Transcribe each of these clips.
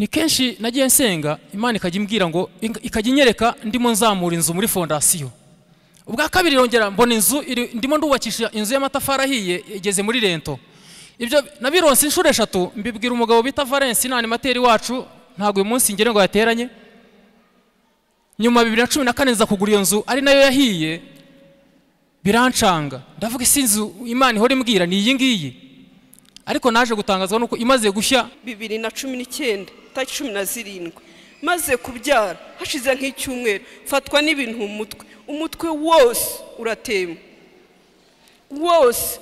Ni kenshi nagiye nsenga Imana ikajimbwira ngo ikajinyereka ndimo nzamura inzu muri fondasiyo. Ubwa kabiri rongera mbona inzu ndimo ndubakisha inzu y'amatafari ahiye igeze muri rento. Ibyo nabironse inshuro 3 mbibwira umugabo bita Valence nani materi wacu ntago uyu munsi ngere ngo yateranye. Nyuma 2014 za kugura iyo nzu ari nayo yahiye birancanga. Ndavuga isinzu Imana ihora imbwira ni iyi ngiyi. Ariko naje gutangazwa nuko imaze gushya 2019 17 maze kubyara hashize nk'icyumweru fatwa n'ibintu umutwe wose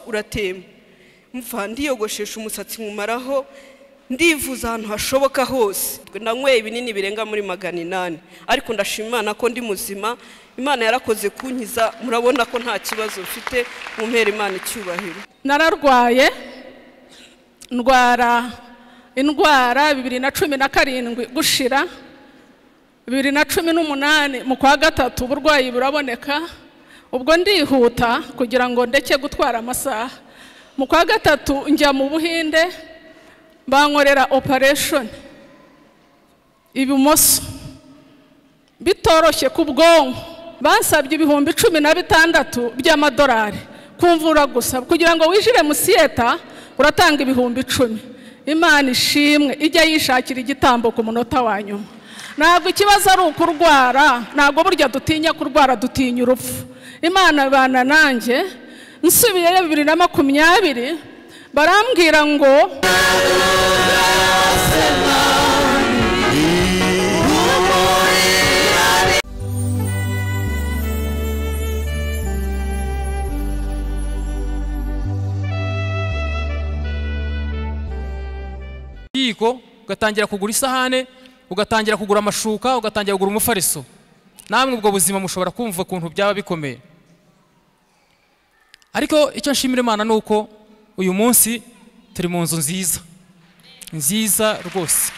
uratema mvandi yogoshesha umusatsi nkumaraho ndivuza ahantu hashoboka hose nanyweye ibinini birenga muri 800 ariko ndashimana ko ndi muzima Imana yarakoze kunkiza murabona ko nta kibazo mfite umpera Imana icyubahiro nararwaye indwara 2017 gushira 2018 mu kwa gatatu uburwayi buraboneka ubwo ndihuta kugira ngo ndeke gutwara amasaha mu kwa gatatu njya mu Buhinde bankorera operation ibumoso bitoroshye kubwonko bansabye $16,000 by'amadolari kumvura gusa kugira ngo wijire mu sieta uratanga $10,000. Imana ishimwe ijya yishakira igitambo ku munota wa nyuma. Ntabwo ikibazo ari ukurwara, ntabwo burya dutinya kurwara dutinya urupfu. Imana bana nanjye nsubiye 2020 barambwira ngo Iko ugatangira kugura isahane ugatangira kugura amashuka ugatangira kugura umufariso namwe ubwo buzima mushobora kumva kuntu byaba bikomeye ariko icyo nshimira Imana nuko uyu munsi turi mu nzu nziza rwose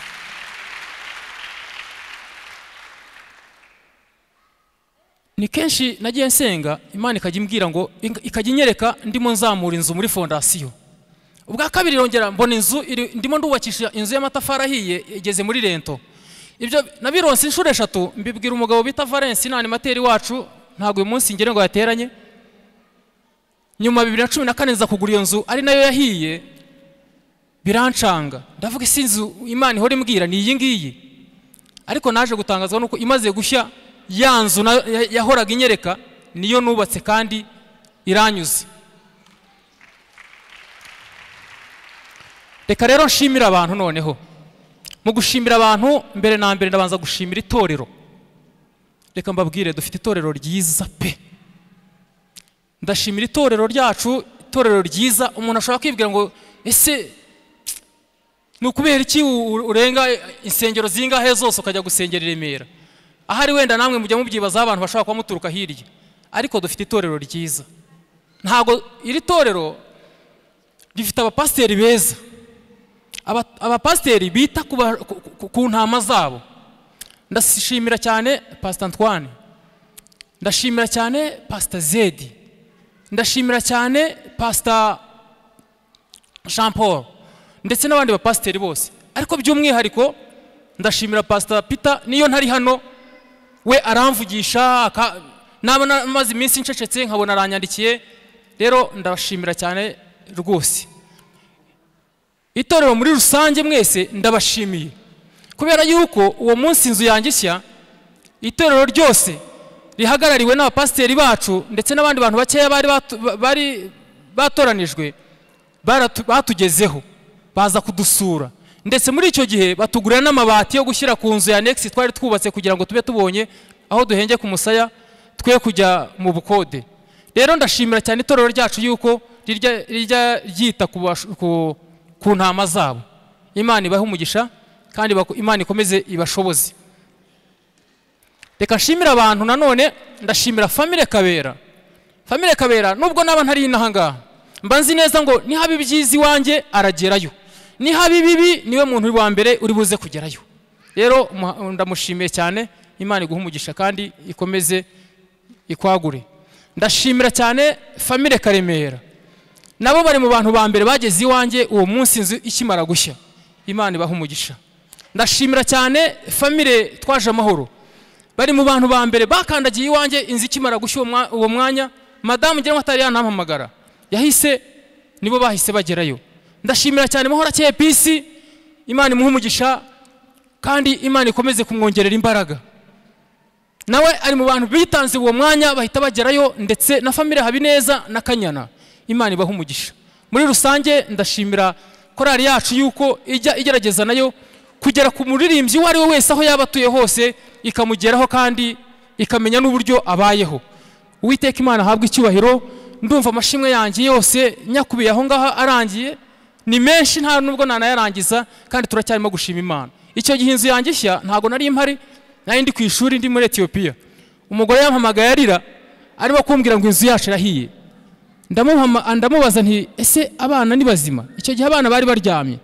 ni kenshi nagiye nsenga Imana ikajimbwira ngo ikajinyereka ndimo nzamura inzu muri fondasiyo ubwa kabiri rongera mbona inzu ndimo ndubakisha inzu y'amatafari ahiye igeze muri rento ibyo nabironse inshuro 3 mbibwira umugabo bita Valence nani materi wacu ntago uyu munsi ngere ngo yateranye nyuma 2014 za kugura iyo nzu ari nayo yahiye birancanga ndavuga isinzu Imana ihora imbwira ni iyi ngiyi ariko naje gutangazwa nuko imaze gushya ya nzu yahoraga inyereka niyo nubatse kandi iranyuze Reka rero nshimira abantu noneho mu gushimira abantu mbere na mbere ndabanza gushimira itorero reka mbabwire dufite itorero ryiza pe ndashimira itorero ryacu itorero ryiza umuntu ashobora kwibwira ngo ese nukubera iki urenga insengero zingahe zose ukajya gusengera Remera ahari wenda namwe mujya mu byibaza abantu bashobora kwa muturuka hirya ariko dufite itorero ryiza ntago iri torero rifite abapasteri beza abapasteri bita ku ntama zabo ndashimira cyane Pastor Antoine ndashimira cyane Pastor Zedi ndashimira cyane Pastor Jean Paul ndetse n'abandi bapasteri bose ariko by'umwihariko ndashimira Pastor Peter niyo ntari hano we aramvugisha nabona maze iminsi ncecetse nkabona aranyandikiye rero ndashimira cyane rwose Itorero muri rusange mwese ndabashimiye kubera yuko uwo munsi inzu yangishya itorero ryose rihagarariwe n'abapasteri bacu ndetse n'abandi bantu bakeya bari batoranijwe batugezeho baza kudusura ndetse muri icyo gihe batugurira n'amabati yo gushyira ku nzu ya Next twari twubatse kugira ngo tube tubonye aho duhenge ku musaya twe kujya mu bukode rero ndashimira cyane itorero ryacu yuko rijya ryita ku ku ntama zabo Imana ibahe umugisha kandi Imana ikomeze ibashoboze reka nshimira abantu nanone ndashimira famille Kabera nubwo naba ntari inahanga mbanzi neza ngo ni habi byizi wanjye aragerayo ni habi bibi niwe muntu uri wa mbere uri buze kugerayo rero ndamushimiye cyane Imana iguhe umugisha kandi ikomeze ikwagure ndashimira cyane famille Karemera nabo bari mu bantu ba mbere bageze iwanjye uwo munsi inzu ikimara gushya Imana ibaha umugisha ndashimira cyane famille twaje amahoro bari mu bantu ba mbere bakandagiye iwanjye inzi kimara gushywa uwo mwanya madame Ngirango atari yanampamagara yahise nibo bahise bagerayo ndashimira cyane Mahoro Akeye PC Imana imuhe umugisha kandi Imana ikomeze kumwongerera imbaraga nawe ari mu bantu bitanze uwo mwanya bahita bagerayo ndetse na famille Habineza na Kanyana Imana ibahe umugisha muri rusange ndashimira korali yacu yuko ijya igerageza nayo kugera ku muririmbyi wari we wese aho yabatuye hose ikamugeraho kandi ikamenya n'uburyo abayeho Uwiteka Imana ahabwe icyubahiro ndumva amashimwe yanjye yose nyakubiye aho ngaha arangiye ni menshi nta nubwo nanayarangiza kandi turacyarimo gushima Imana icyo gihinzu yanjye shya ntago nari impari nari ndi ku ishuri ndi muri Ethiopia umugore yampamagaye arira arimo kumbwira ngo inzu yacu irahiye ndamubaza nti ese abana ni bazima icyo gihe abana bari baryamye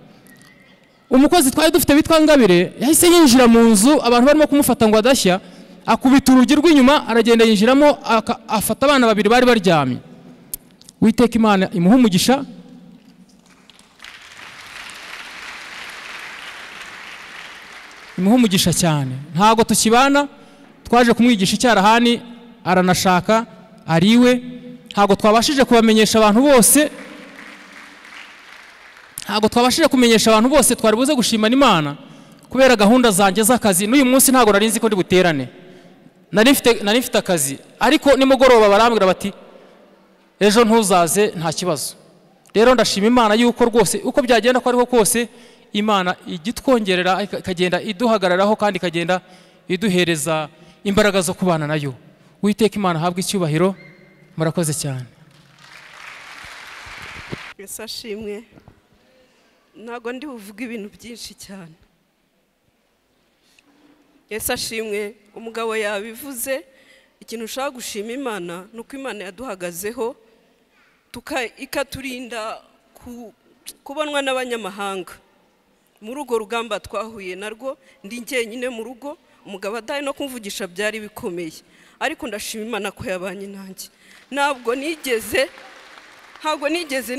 umukozi twari dufite bitwa Ngabire yahise yinjira mu nzu abantu barimo kumufata ngo adashya akubita urugi rw'inyuma aragenda yinjiramo afata abana babiri bari baryamye Uwiteka Imana imuhe umugisha cyane ntago tukibana twaje kumwigisha icyarahani aranashaka ariwe ntago twabashije kubamenyesha abantu bose twari buze gushimana Imana kubera gahunda zanjye z'akazi n'uyu munsi ntago narinzi ko ndi buterane nari mfite akazi ariko nimugoroba barambwira bati ejo ntuzaze nta kibazo rero ndashima Imana yuko rwose uko byagenda ko ariho kose Imana igitwongerera ikagenda iduhagararaho kandi ikagenda iduhereza imbaraga zo kubana nayo Uwiteka Imana ahabwe icyubahiro murakoze cyane Yesashimwe Ntago ndi uvuga ibintu byinshi cyane Yesashimwe umugabo yabivuze ikintu ushaka gushima Imana nuko Imana yaduhagazeho ikaturinda kubonwa n'abanyamahanga mu rugo rugamba twahuye narwo ndi njyenyine mu rugo umugabo adari no kumvugisha byari bikomeye ariko ndashima Imana ko yabanye nanjye ntabwo nigeze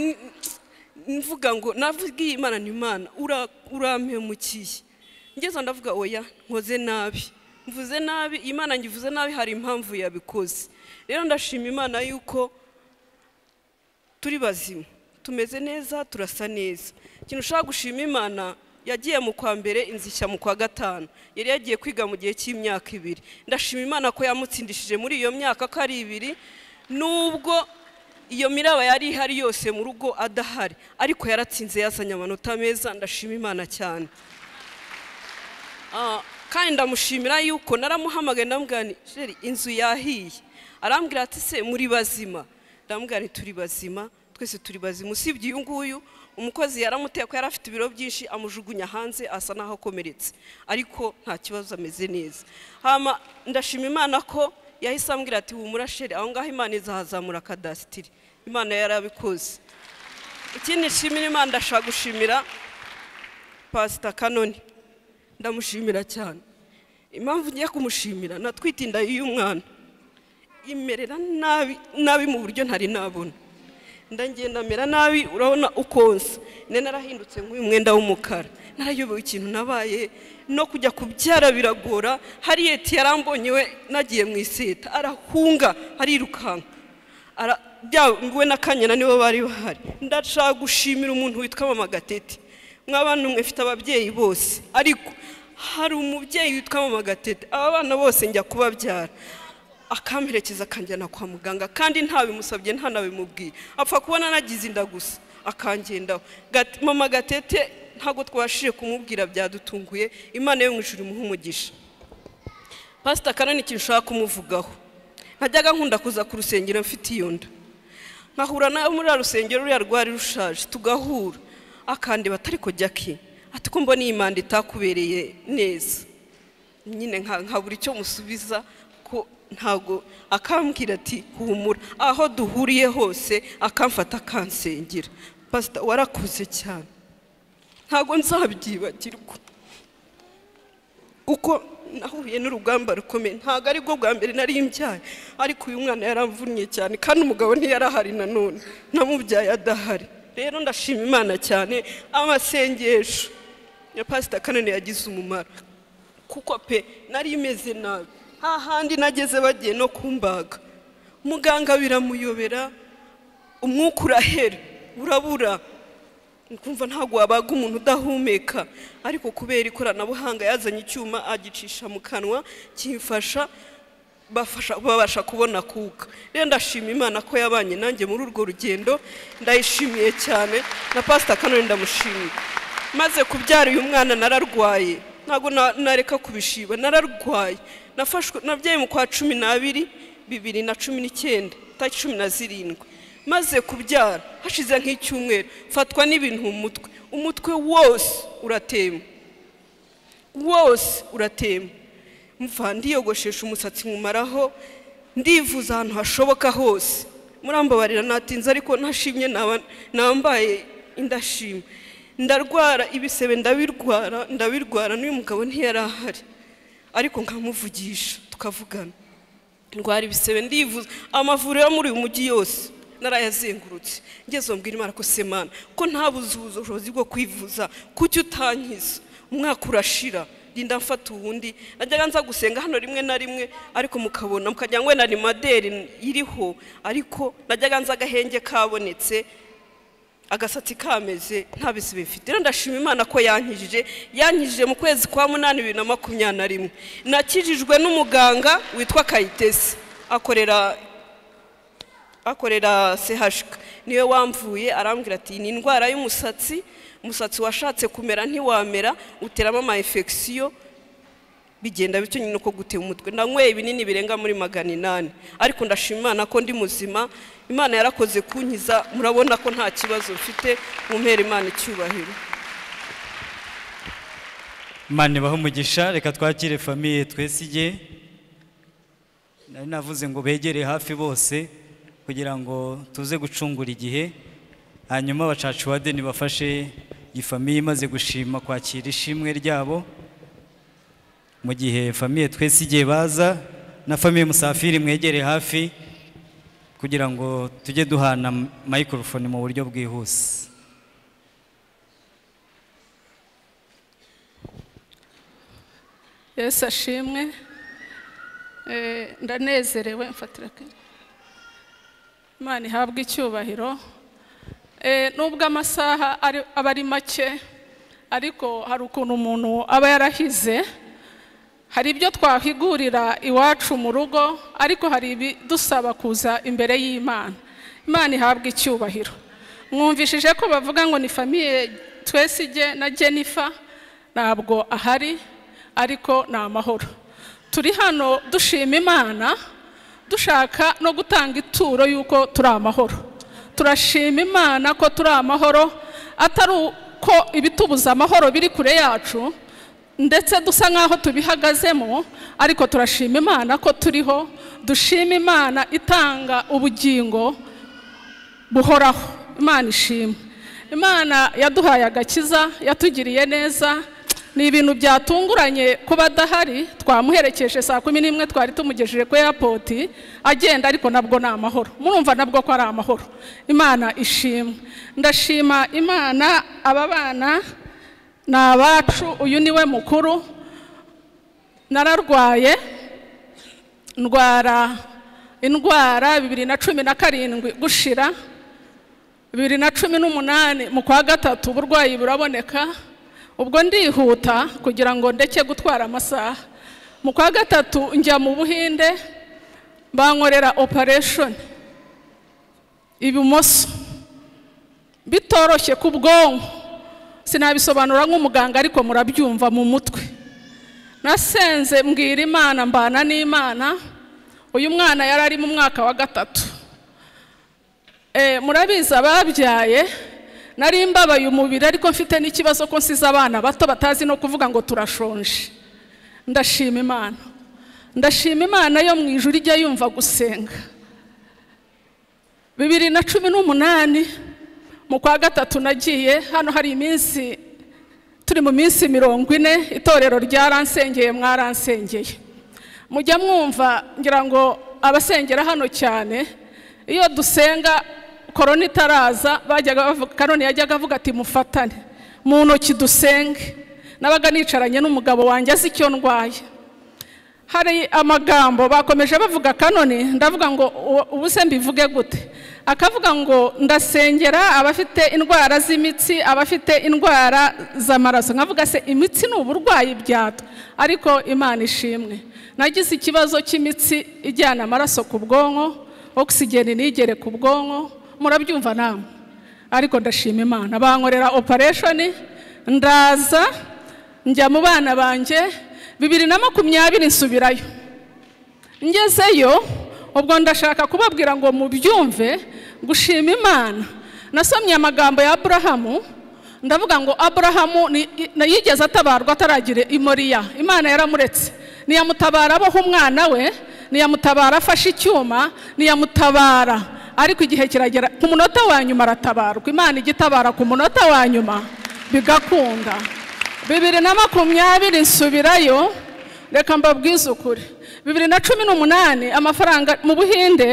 mvuga ngo navugiye Imana ni Imana urampemukiye ngeze ndavuga oya nkoze nabi mvuze nabi Imana ngivuze nabi hari impamvu yabikoze rero ndashima Imana yuko turi bazima tumeze neza turasa neza ikintu ushaka gushima Imana yagiye mu kwa mbere inzishya mu kwa gatanu yari yagiye kwiga mu gihe cy'imyaka 2 ndashima Imana ko yamutsindishije muri iyo myaka ko ari 2 nubwo iyo miraba yari hari yose mu rugo adahari ariko yaratsinze yasanya amanota meza ndashima Imana cyane kandi ndamushimira yuko naramuhamagaye ndamugani sheri inzu yahiye arambwira ati se muri bazima ndamugani turi bazima twese turi bazima usibye uyu nguyu umukozi yaramuteye ko yarafite ibiro byinshi amujugunya hanze asa naho akomeretse ariko nta kibazo ameze neza hama ndashima Imana ko yahise ambwira ati humura sheri aho ngaho Imana izahazamura kadastiri Imana yarabikoze ikindi nshimira Imana ndashaka gushimira Pastor Kanoni ndamushimira cyane impamvu ngiye kumushimira natwitinda iyo umwana imerera nabi mu buryo ntari nabona ndagenda mera nabi urabona ukonse ne narahindutse nk'uyu mwenda w'umukara narayoboye ikintu nabaye no kujya kubyara biragora hari yeti yarambonye we nagiye mu iseta arahunga harirukanka ngwe na Kanyana nibo bari bahari ndashaka gushimira umuntu witwa Mama Gatete mwabantu mwefite ababyeyi bose ariko hari umubyeyi witwa Mama Gatete abana bose njya kubabyara akamperekeza akanjyana kwa muganga kandi ntabimusabye ntanabimubwiye apfa kubona nagize inda gusa akangendaho Mama Gatete ntago twashije kumubwira byadutunguye Imana yo mwishuri muhe umugisha Pastor Kanoni ikintu ushaka kumuvugaho najyaga nkunda kuza ku rusengero mfite iyo nda nkahura nawe muri rusengero ruriya rwari rushaje tugahura akandi batari kujya ki ati ko mbona Imana itakubereye neza nyine nkabura icyo musubiza ko ntago akambwira ati humura aho duhuriye hose akamfata kansengera Pastor warakuze cyane ntago nzabyibagirwa uko nahuye n'urugamba rukomeye ntago ari bwo bwa mbere nari mbyaye ariko uyu mwana yaramvunnye cyane kandi umugabo ntiyarahari nanone namubyaye adahari rero ndashima Imana cyane amasengesho ya pastor kanone yagize umumara kuko pe narimeze nabi hahandi nageze bagiye no kumbaga muganga biramuyobera umwuka urahera urabura nkumva ntago wabaga umuntu udahumeka ariko kubera ikoranabuhanga yazanye icyuma agicisha mu kanwa kimfasha babasha kubona kuka. Rero ndashima Imana ko yabanye nanjye muri urwo rugendo ndayishimiye cyane na pastor Kanone ndamushimiye. Maze kubyara uyu mwana nararwaye ntago nareka kubishiba nararwaye nafashwe nabyaye mu kwa 12 2019 17 maze kubyara hashize nk'icyumweru fatwa n'ibintu mu mutwe wose uratema mvandi yogoshesha umusatsi mumaraho ndivuza ahantu hashoboka hose murambabarira natinze ariko ntashimye nambaye indashima ndarwara ibisebe ndabirwara n'uyu mugabo ntiyarahari ariko nkamuvugisha tukavugana ndwara ibisebe ndivuza amavuriro muri uyu mujyi yose narayazengurutse ngeze mbwira Imana ko semana ko ntabuzuzo ubushobozi bwo kwivuza kuki utankiza umwaka urashira ndafata ubundi najyaga nza gusenga hano rimwe na rimwe ariko mukabona mukajyangwe na limaderi iriho ariko najyaga nza gahenge kabonetse agasatsi kameze nta bisi bifite rero ndashima Imana ko yankijije mu kwezi kwa 8 2021 nakijijwe n'umuganga witwa Kayitesi akorera CHK niwe wamvuye arambwira ati ni indwara y'umusatsi washatse kumera ntiwamera uterama ama infection bigenda bityo nyine uko gutema umutwe nanyweye binini birenga muri 800 ariko ndashima Imana ko ndi muzima Imana yarakoze kunkiza murabona ko nta kibazo mfite mumpera Imana icyubahiro mane baho umugisha reka twakire famille twesige nari navuze ngo begere hafi bose kugira ngo tuze gucungura igihe hanyuma bacacu wade nibafashe ifamiye imaze gushima kwakira ishimwe ryabo mu gihe famiye twese igiye baza na famiye musafiri mwegere hafi kugira ngo tujye duhana microphone mu buryo bwihuse Yesu ashimwe ndanezerewe mfatira Imana ihabwe icyubahiro nubwo amasaha aba ari make ariko hari ukuntu umuntu aba yarahize hari ibyo twahigurira iwacu mu rugo ariko hari ibidusaba kuza imbere y'Imana Imana ihabwe icyubahiro mwumvishije ko bavuga ngo ni famille Twesige na Jennifer ntabwo ahari ariko ni amahoro turi hano dushima Imana dushaka no gutanga ituro yuko turi amahoro turashima Imana ko turi amahoro atari uko ibitubuza amahoro biri kure yacu ndetse dusa nkaho tubihagazemo ariko turashima Imana ko turiho dushima Imana itanga ubugingo buhoraho Imana ishima Imana yaduhaye agakiza yatugiriye neza ni ibintu byatunguranye kuba dahari twamuherekeje saa 11 twari tumugejeje ku airport agenda ariko nabwo na amahoro murumva nabwo ko ari amahoro Imana ishimwe ndashima Imana aba bana nabacu uyu niwe mukuru nararwaye indwara 2017 gushira 2018 mu kwa 3 uburwayi buraboneka ubwo ndihuta kugira ngo ndeke gutwara amasaha mu kwa 3 njya mu Buhinde bankorera operation ibumoso bitoroshye ku bwonko sinabisobanura nk'umuganga ariko murabyumva mu mutwe nasenze mbwira Imana mbana n'Imana uyu mwana yarari mu mwaka wa 3 murabiza babyaye nari mbabaye umubiri ariko mfite n'ikibazo ko nsize abana bato batazi no kuvuga ngo turashonje ndashima Imana yo mu ijuru ijya yumva gusenga 2018 mu kwa 3 nagiye hano hari iminsi turi mu minsi 40 itorero ryaransengeye mwaransengeye mujya mwumva ngira ngo abasengera hano cyane iyo dusenga korona taraza bajyaga Kanone yajyaga avuga ati mufatane mu ntoki dusenge nabaga nicaranye n'umugabo wanjye azi icyo ndwaye. Hari amagambo bakomeje bavuga kanone, ndavuga ngo ubuse mbivuge gute. Akavuga ngo ndasengera abafite indwara z'imitsi, abafite indwara z'amaraso. Nkavuga se imitsi n'uburwayi byato, ariko Imana ishimwe nagize ikibazo cy'imitsi ijyana amaraso ku bwonko, oxygen nigere ku bwonko, murabyumva namwe. Ariko ndashima Imana bankorera operation, ndaza njya mu bana banje 2020 nsubirayo. Ngezeyo ubwo ndashaka kubabwira ngo mubyumve gushima Imana. Nasomye amagambo ya Abrahamu, ndavuga ngo Abrahamu yigeze atabarwa ataragire i Moriya. Imana yaramuretse, niyamutabara aboha umwana we, niyamutabara afashe icyuma, niyamutabara. Ariko igihe kiragera ku munota wa nyuma aratabarwa. Imana igitabara ku munota wa nyuma bigakunda. 2020 nsubirayo, reka mbabwize ukuri. 2018 amafaranga mu Buhinde,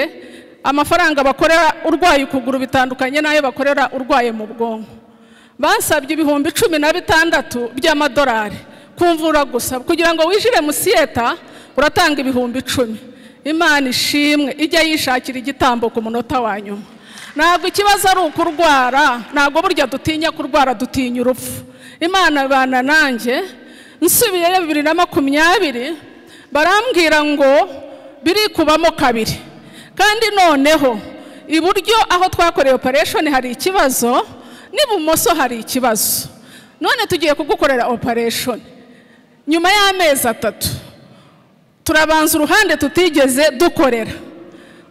amafaranga bakorera urwaye ukuguru bitandukanye nayo bakorera urwaye mu bwonko, bansabye $16,000 by'amadolari kumvura gusa. Kugira ngo wijire mu siyeta uratanga $10,000. Imana ishimwe ijya yishakira igitambo ku munota wa nyuma. Ntabwo ikibazo ari ukurwara, ntabwo burya dutinya kurwara, dutinya urupfu. Imana bana nanjye nsubiyeyo 2020 barambwira ngo biri kubamo kabiri. Kandi noneho iburyo aho twakoreye operation hari ikibazo, n'ibumoso hari ikibazo. None tugiye kugukorera operation nyuma y'amezi 3. Turabanza uruhande tutigeze dukorera,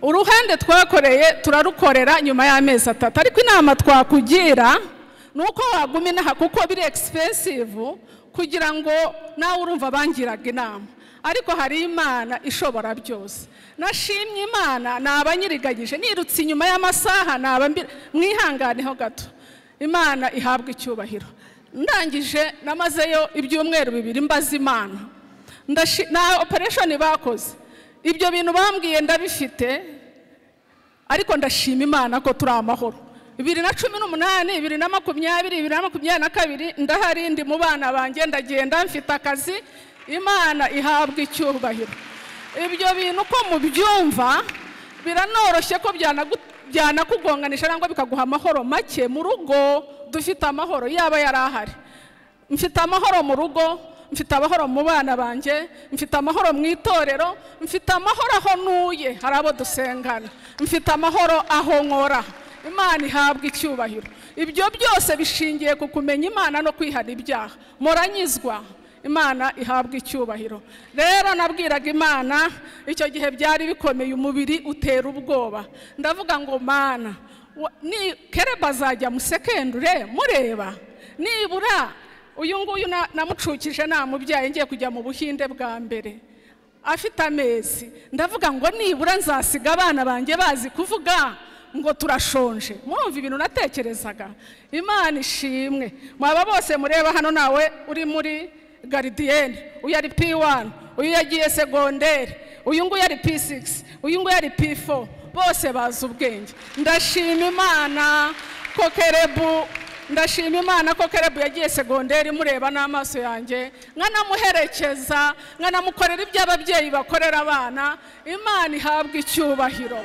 uruhande twakoreye turarukorera nyuma y'amezi 3. Ariko inama twakugira nuko waguma inaha kuko biri expensive, kugira ngo nawe urumva bangiraga inama. Ariko hari Imana ishobora byose. Nashimye Imana, nabanyirigagije, nirutse inyuma y'amasaha, mwihanganeho gato. Imana ihabwe icyubahiro. Ndangije namazeyo ibyumweru 2 mbaza Imana. Na operation bakoze, ibyo bintu bambwiye ndabifite, ariko ndashima Imana ko turi amahoro. 2018, 2020, 2022 ndahari, ndi mu bana banjye, ndagenda mfite akazi. Imana ihabwa icyubahiro. Ibyo bintu ko mubyumva biranoroshye ko byanakugonganisha cyangwa bikaguha amahoro make mu rugo. Dufite amahoro yaba yarahari, mfite amahoro mu rugo, mfite amahoro mu bana banje, mfite amahoro mu itorero, mfite amahoro aho nuye harabo dusengana, mfite amahoro aho nkora. Imana ihabwa icyubahiro. Ibyo byose bishingiye ku kumenya Imana no kwihana ibyaha. Moranyizwa, Imana ihabwa icyubahiro. Rero nabwiraga Imana icyo gihe byari bikomeye, umubiri utera ubwoba. Ndavuga ngo Mana, ni kere bazajya musekendure mureba, nibura uyu nguyu namucukije namubyaye ngiye kujya mu Buhinde bwa mbere afite amezi. Ndavuga ngo nibura nzasiga abana banjye bazi kuvuga ngo turashonje. Murumva ibintu natekerezaga. Imana ishimwe. Mwaba bose mureba hano, nawe uri muri gardienne, uyu ari P1, uyu yagiye secondaire, uyu nguyu ari P6, uyu nguyu ari P4, bose bazi ubwenge. Ndashima Imana ko Kerebu, ndashima Imana ko Kerebu yagiye secondaire mureba n'amaso yanjye, nkanamuherekeza, nkanamukorera ibyo ababyeyi bakorera abana. Imana ihabwa icyubahiro.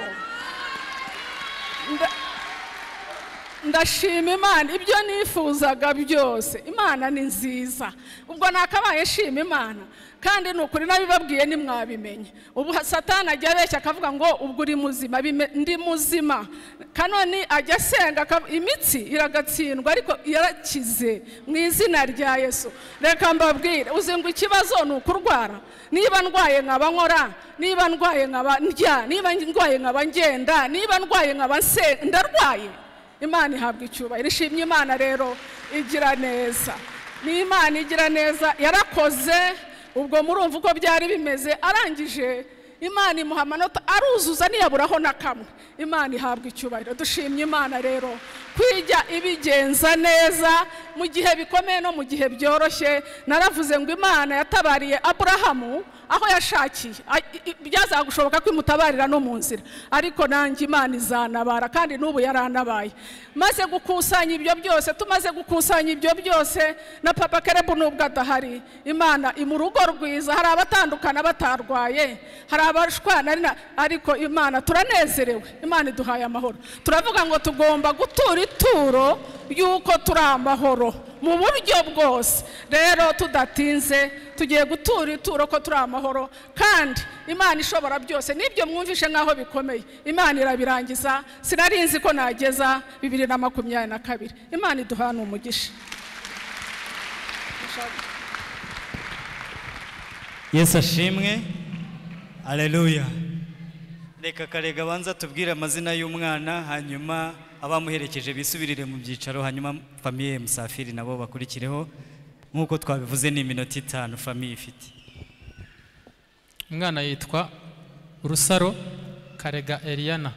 Ndashima Imana ibyo nifuzaga byose. Imana ni nziza. Ubwo nakabaye shima Imana, kandi nukuri nabibabwiye nimwabimenye. Ubu Satani ajya abeshya akavuga ngo ubwo uri muzima, ndi muzima. Kanoni ajya asenga imitsi iragatsindwa, ariko yarakize mu izina rya Yesu. Reka mbabwire, uzinga ikibazo nukurwara. Niba ndwaye nkaba nkora, niba ndwaye nkaba ndya, niba ndwaye nkaba ngenda, niba ndwaye nkaba ndarwaye. Imana ihabwa icyubahiro. Ishimye Imana rero igira neza. Ni Imana igira neza yarakoze. Ubwo murumva uko byari bimeze. Arangije Imana imuha amanota, aruzuza niyaburaho na kamwe. Imana ihabwa icyubahiro. Dushimye Imana rero kwijya ibigenza neza mu gihe bikomeye no mu gihe byoroshye. Naravuze ngo Imana yatabariye Abrahamu, aho yashakiye byazagushoboka kwimutabarira no mu nzira ariko nanjye Imana izanabara kandi n'ubu yaranabaye maze gukusanya ibyo byose tumaze gukusanya ibyo byose na Papa Kerebu nubwo adahari Imana imurugo rwiza hari abatandukana batarwaye hari abashwana ariko Imana turanezerewe Imana iduhaye amahoro turavuga ngo tugomba gutura ituro yuko turamahoro mu buryo bwose rero tudatinze tugiye gutura ituro ko turamahoro kandi Imana ishobora byose nibyo mwumvishe nkaho bikomeye Imana irabirangiza sinarinzi ko nageza 2022 Imana iduhana umugisha Yesu ashimwe Haleluya Reka karega banza tubwire amazina y'umwana hanyuma abamuherekeje bisubirire mu byicaro hanyuma famille Musafiri nabo bakurikireho nkuko twabivuze ni minota 5 famille ifite Umwana yitwa Rusaro Karega Eliana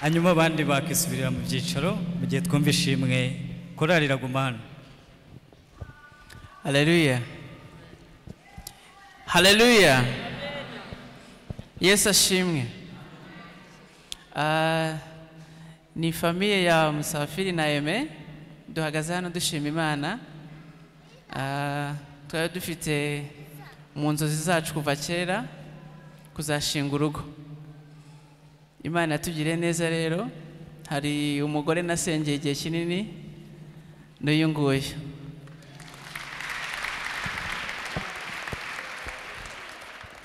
Hanyuma abandi bakisubirira mu byicaro mu gihe twumva ishimwe korarira gumana Haleluya Haleluya Yesu ashimwe. Ni famille ya Musafiri na Eme duhagaze hano dushima Imana. Twari dufite mu nzozi zacu kuva kera kuzashinga urugo. Imana tugire neza rero hari umugore nasengeye igihe kinini n'uyu nguyu.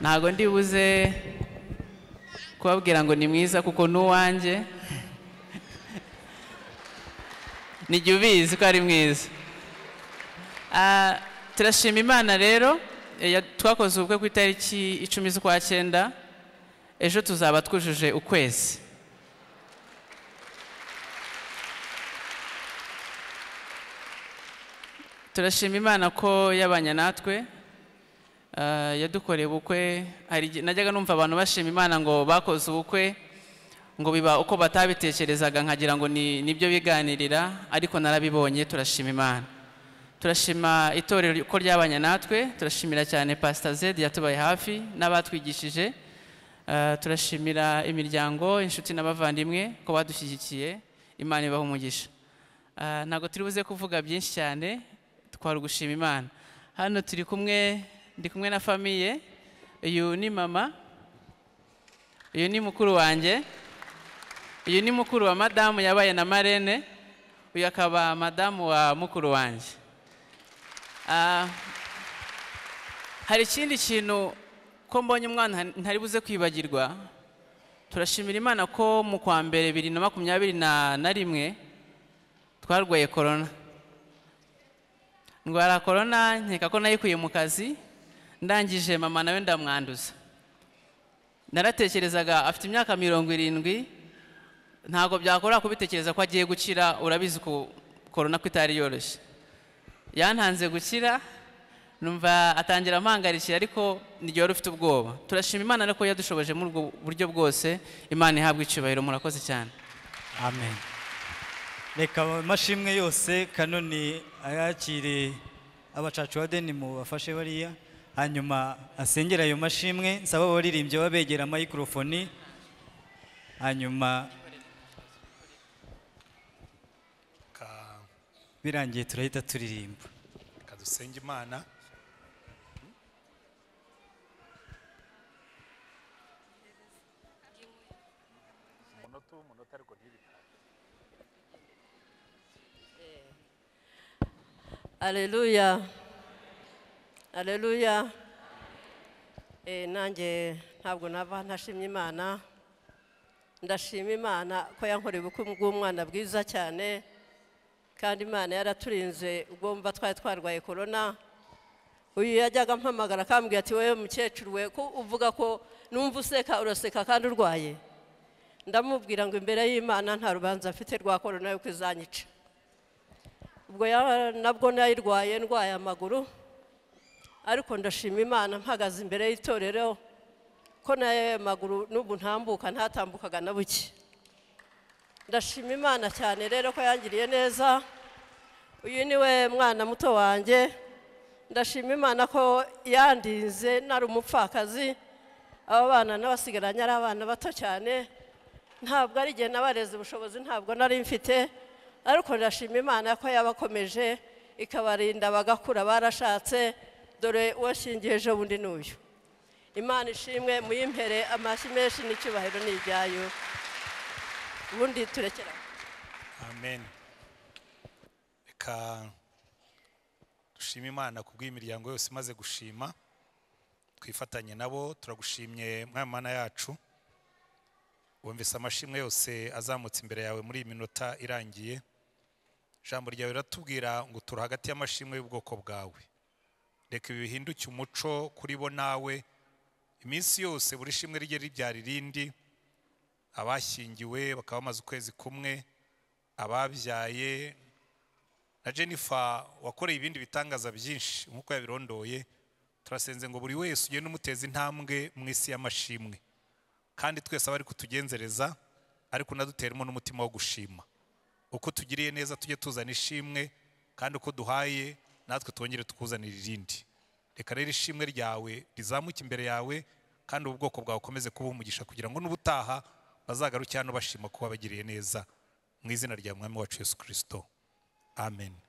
Ntago ndibuze kubabwira ngo ni mwiza kuko nuwanje nijye ubizi ko ari mwiza turashima Imana rero twakoze ubukwe ku itariki 10 z'ukwa 9 ejo tuzaba twujuje ukwezi turashima Imana ko yabanye natwe yadukoreye ubukwe najyaga numva abantu bashima Imana ngo bakoze ubukwe ngo biba uko batabitekerezaga nkagira ngo ni nibyo biganirira ariko narabibonye turashima Imana turashima itorero ko ryabanye natwe turashimira cyane Pastor Zed yatubaye hafi n'abatwigishije turashimira imiryango inshuti n'abavandimwe ko badushyigikiye Imana ibaho umugisha nago turibuze kuvuga byinshi cyane twari gushima Imana hano turi kumwe Ndi kumwe na famille uyu ni mama uyu ni mukuru wanje uyu ni mukuru wa madamu yabaye na Marene uyu akaba madamu wa mukuru wanje hari ikindi kintu ko mbonye umwana ntari buze kwibagirwa turashimira Imana ko mu kwa mbere 2021 twarwaye corona ndwara corona nkeka ko nayikuye mu kazi ndangije mama nawe ndamwanduza naratekerezaga afite imyaka 70 ntago byakora kubitekereza ko agiye gukira urabizi ko corona kwitari yoroshye yantanze gukira numva atangira ampangarikira ariko nigyo rufite ubwoba turashima Imana nako yadushoboje mu buryo bwose Imana ihabwe icyubahiro murakoze cyane amen reka amashimwe yose kanoni ayakire abacacu badeni mu bafashe bariya hanyuma asengera ayo mashimwe nsaba baririmbye babegera microphone hanyuma ka birangiye turahita turirimba kadusenge Imana Haleluya Haleluya nanjye ntabwo nava ntashimye Imana ndashima Imana ko yankoreye ubukwe bw'umwana bwiza cyane kandi Imana yaraturinze ubwo mba twari twarwaye corona uyu yajyaga mpamagara akambwira ati wowe mukecuru we ko uvuga ko numva useka uraseka kandi urwaye ndamubwira ngo imbere y'Imana nta rubanza afite rwa corona yo kwizanyica ubwo nabwo nayirwaye ndwaye amaguru ariko ndashima Imana mpagaze imbere y'itorero ko naye maguru n'ubu ntambuka ntatambukaga na buki ndashima Imana cyane rero ko yangiriye neza uyu niwe mwana muto wanje ndashima Imana ko yandinze nari umupfakazi aba bana nabasigaranye ari abana bato cyane ntabwo ari gihe nabareze ubushobozi ntabwo nari mfite ariko ndashima Imana ko yabakomeje ikabarinda bagakura barashatse dore washingiyeje bundi nuyu Imana ishimwe muyimpere amashimeshyi n'icyubahiro n'ijyayo ubundi turekera amen dushima Imana kubw'imiryango yose maze gushima twifatanye nabo turagushimye mwamana yacu wumvise amashimwe yose azamutse imbere yawe muri minota irangiye jambo ryawe ratubwira ngo turi hagati y'amashimwe y'ubwoko bwawe reka bihinduke umuco kuri bo nawe iminsi yose buri shimwe rye ribyara irindi abashyingiwe bakaba bamaze ukwezi kumwe ababyaye na Jennifer wakoreye ibindi bitangaza byinshi nkuko yabirondoye turasenze ngo buri wese uje n'umuteze intambwe mu isi y'amashimwe kandi twese abari kutugenzereza ariko naduteremo n'umutima wo gushima uko tugiriye neza tujye tuzana ishimwe kandi uko duhaye natwe twongere tukuzanira irindi reka rero ishimwe ryawe rizamuke imbere yawe kandi ubwoko bwawe ukomeze kuba umugisha kugira ngo n'ubutaha bazagaruke hano bashima kuba bagiriye neza mu izina rya Mwami wacu Yesu Kristo Amen.